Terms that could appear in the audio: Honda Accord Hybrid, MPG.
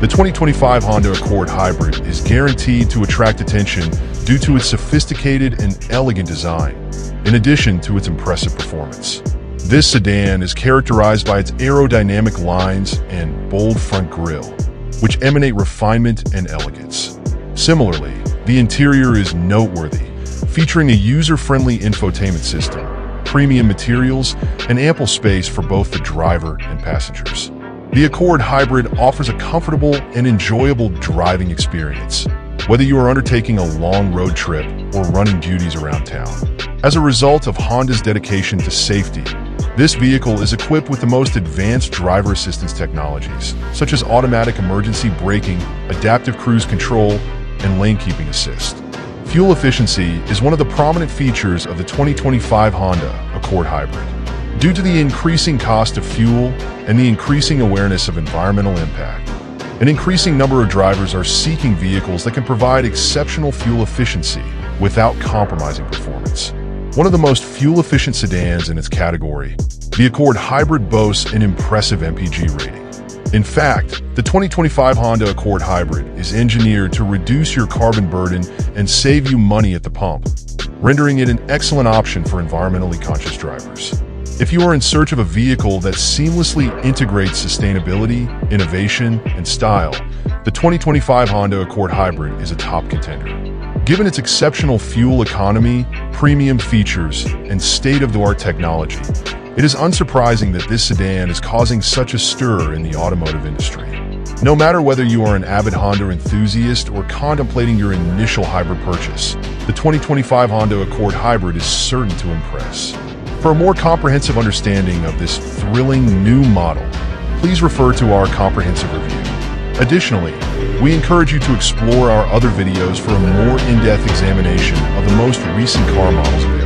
The 2025 Honda Accord Hybrid is guaranteed to attract attention due to its sophisticated and elegant design, in addition to its impressive performance. This sedan is characterized by its aerodynamic lines and bold front grille, which emanate refinement and elegance. Similarly, the interior is noteworthy, featuring a user-friendly infotainment system, premium materials, and ample space for both the driver and passengers. The Accord Hybrid offers a comfortable and enjoyable driving experience, whether you are undertaking a long road trip or running duties around town. As a result of Honda's dedication to safety, this vehicle is equipped with the most advanced driver assistance technologies, such as automatic emergency braking, adaptive cruise control, and lane keeping assist. Fuel efficiency is one of the prominent features of the 2025 Honda Accord Hybrid. Due to the increasing cost of fuel and the increasing awareness of environmental impact, an increasing number of drivers are seeking vehicles that can provide exceptional fuel efficiency without compromising performance. One of the most fuel-efficient sedans in its category, the Accord Hybrid boasts an impressive MPG rating. In fact, the 2025 Honda Accord Hybrid is engineered to reduce your carbon burden and save you money at the pump, rendering it an excellent option for environmentally conscious drivers. If you are in search of a vehicle that seamlessly integrates sustainability, innovation, and style, the 2025 Honda Accord Hybrid is a top contender. Given its exceptional fuel economy, premium features, and state-of-the-art technology, it is unsurprising that this sedan is causing such a stir in the automotive industry. No matter whether you are an avid Honda enthusiast or contemplating your initial hybrid purchase, the 2025 Honda Accord Hybrid is certain to impress. For a more comprehensive understanding of this thrilling new model, please refer to our comprehensive review. Additionally, we encourage you to explore our other videos for a more in-depth examination of the most recent car models.